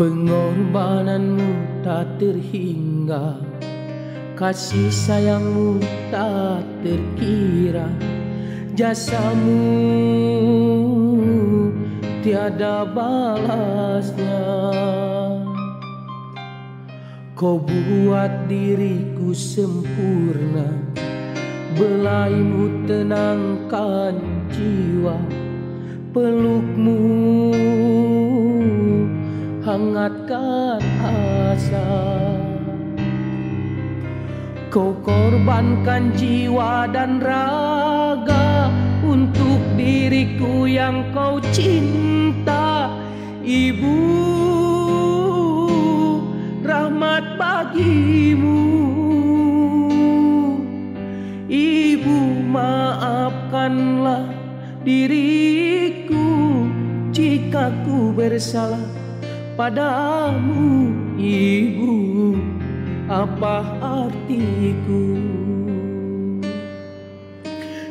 Pengorbananmu tak terhingga, kasih sayangmu tak terkira, jasamu tiada balasnya. Kau buat diriku sempurna, belaimu tenangkan jiwa, pelukmu hangatkan asa. Kau korbankan jiwa dan raga untuk diriku yang kau cinta. Ibu, rahmat bagimu. Ibu, maafkanlah diriku jika ku bersalah padamu. Ibu, apa artiku?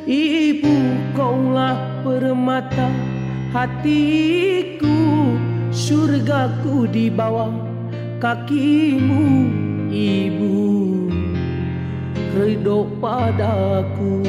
Ibu, kaulah permata hatiku, surgaku di bawah kakimu. Ibu, ridho padaku.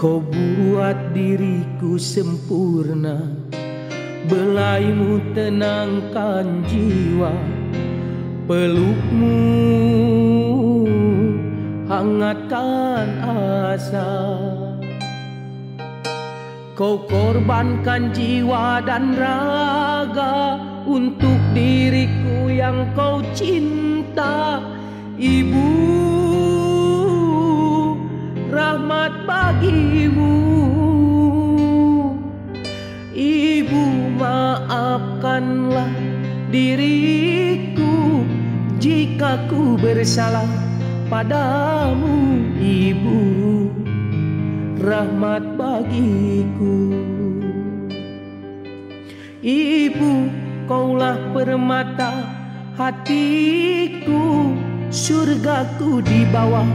Kau buat diriku sempurna, belaimu tenangkan jiwa, pelukmu hangatkan asa. Kau korbankan jiwa dan raga untuk diriku yang kau cinta. Ibu, rahmat bagimu. Ibu, maafkanlah diriku jika ku bersalah padamu. Ibu, rahmat bagiku. Ibu, kaulah permata hatiku, surgaku di bawah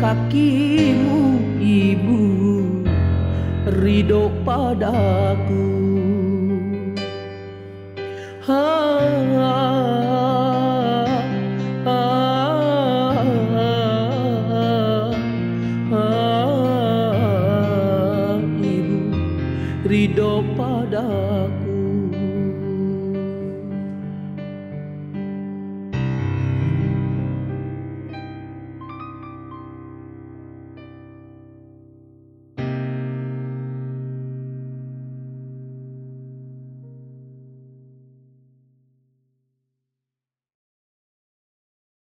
kakimu. Ibu, ridho padaku. Ibu, ridho padaku.